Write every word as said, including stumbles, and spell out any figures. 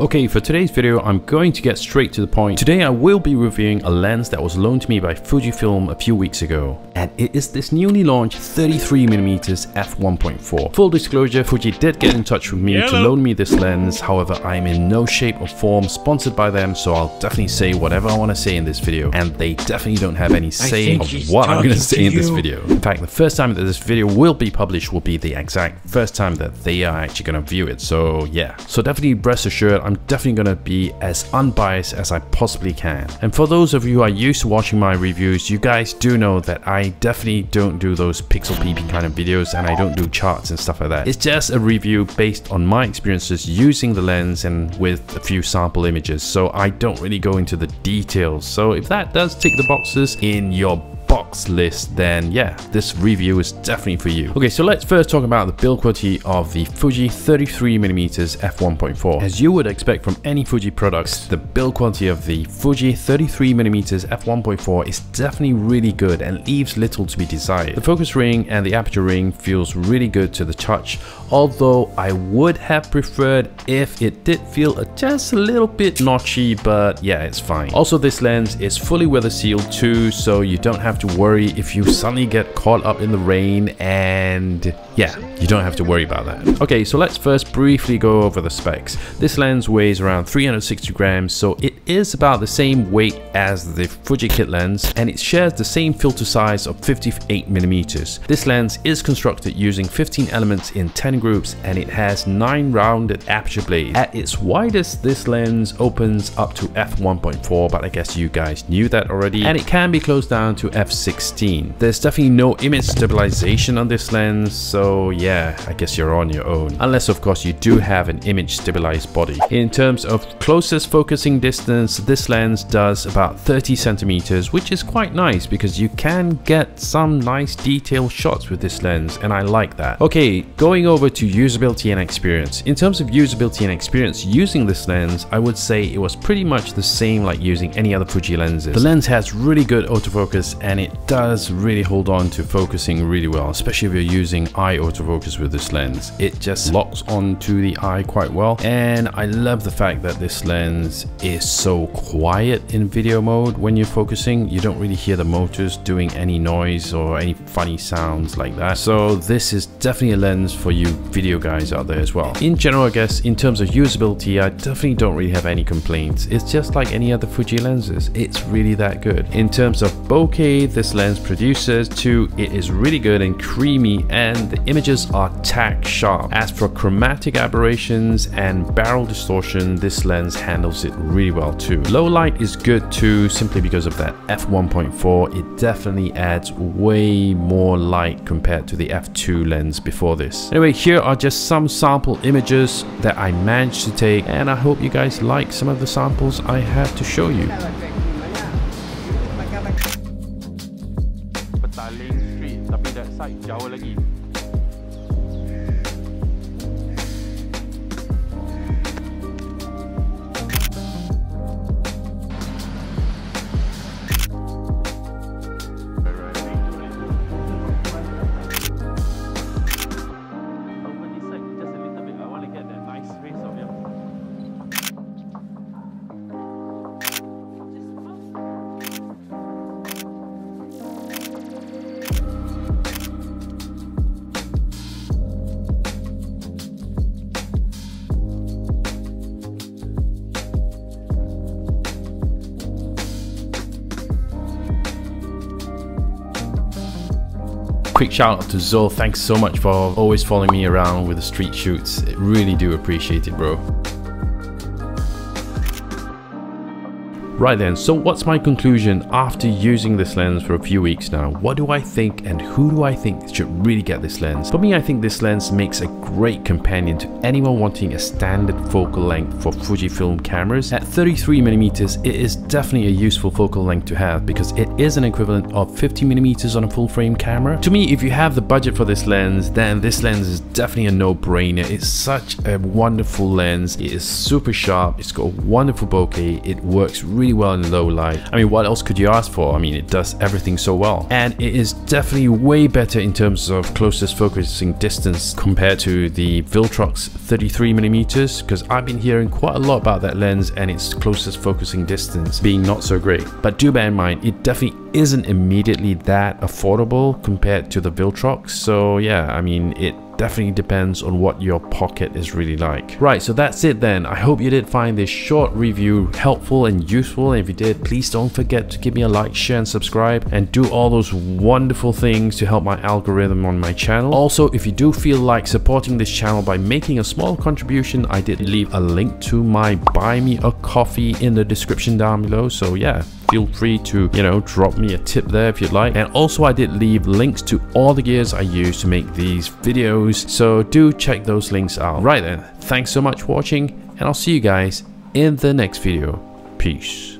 Okay, for today's video, I'm going to get straight to the point. Today, I will be reviewing a lens that was loaned to me by Fujifilm a few weeks ago, and it is this newly launched thirty-three millimeter f one point four. Full disclosure, Fuji did get in touch with me Hello. to loan me this lens. However, I'm in no shape or form sponsored by them, so I'll definitely say whatever I want to say in this video, and they definitely don't have any say of what I'm going to say in this video. In fact, the first time that this video will be published will be the exact first time that they are actually going to view it, so yeah. So definitely rest assured, I'm definitely going to be as unbiased as I possibly can. And for those of you who are used to watching my reviews, you guys do know that I definitely don't do those pixel peeping kind of videos, and I don't do charts and stuff like that. It's just a review based on my experiences using the lens and with a few sample images, so I don't really go into the details. So if that does tick the boxes in your box list, then yeah, this review is definitely for you. Okay, so let's first talk about the build quality of the Fuji thirty-three millimeter f one point four. As you would expect from any Fuji products, the build quality of the Fuji thirty-three millimeter f one point four is definitely really good and leaves little to be desired. The focus ring and the aperture ring feels really good to the touch, although I would have preferred if it did feel a just a little bit notchy, but yeah, it's fine. Also, this lens is fully weather sealed too, so you don't have to worry if you suddenly get caught up in the rain, and yeah, you don't have to worry about that. Okay, so let's first briefly go over the specs. This lens weighs around three hundred sixty grams, so it is about the same weight as the Fuji kit lens, and it shares the same filter size of fifty-eight millimeters. This lens is constructed using fifteen elements in ten groups, and it has nine rounded aperture blades. At its widest, this lens opens up to f one point four, but I guess you guys knew that already, and it can be closed down to f sixteen. There's definitely no image stabilization on this lens, so yeah, I guess you're on your own, unless of course you do have an image stabilized body. In terms of closest focusing distance, this lens does about thirty centimeters, which is quite nice because you can get some nice detailed shots with this lens, and I like that. Okay, going over to usability and experience. In terms of usability and experience using this lens, I would say it was pretty much the same like using any other Fuji lenses. The lens has really good autofocus, and it does really hold on to focusing really well, especially if you're using eye autofocus with this lens. It just locks onto the eye quite well, and I love the fact that this lens is so quiet in video mode. When you're focusing, you don't really hear the motors doing any noise or any funny sounds like that, so this is definitely a lens for you video guys out there as well. In general, I guess in terms of usability, I definitely don't really have any complaints. It's just like any other Fuji lenses. It's really that good. In terms of bokeh this lens produces too, it is really good and creamy, and the images are tack sharp. As for chromatic aberrations and barrel distortion, this lens handles it really well too. Low light is good too, simply because of that f one point four. It definitely adds way more light compared to the f two lens before this. Anyway, here are just some sample images that I managed to take, and I hope you guys like some of the samples I have to show you. Jauh lagi. Quick shout out to Zul, thanks so much for always following me around with the street shoots. I really do appreciate it, bro. Right then, so what's my conclusion after using this lens for a few weeks now? What do I think, and who do I think should really get this lens? For me, I think this lens makes a great companion to anyone wanting a standard focal length for Fujifilm cameras. At thirty-three millimeters, it is definitely a useful focal length to have because it is an equivalent of fifty millimeters on a full frame camera. To me, if you have the budget for this lens, then this lens is definitely a no-brainer. It's such a wonderful lens. It is super sharp. It's got a wonderful bokeh. It works really really well in low light. I mean, what else could you ask for? I mean, it does everything so well. And it is definitely way better in terms of closest focusing distance compared to the Viltrox thirty-three millimeter, because I've been hearing quite a lot about that lens and its closest focusing distance being not so great. But do bear in mind, it definitely isn't immediately that affordable compared to the Viltrox. So yeah, I mean, it definitely depends on what your pocket is really like. Right, so that's it then. I hope you did find this short review helpful and useful. And if you did, please don't forget to give me a like, share, and subscribe, and do all those wonderful things to help my algorithm on my channel. Also, if you do feel like supporting this channel by making a small contribution, I did leave a link to my Buy Me a Coffee in the description down below. So yeah, feel free to, you know, drop me a tip there if you'd like. And also, I did leave links to all the gears I use to make these videos. So do check those links out. Right then, thanks so much for watching, and I'll see you guys in the next video. Peace.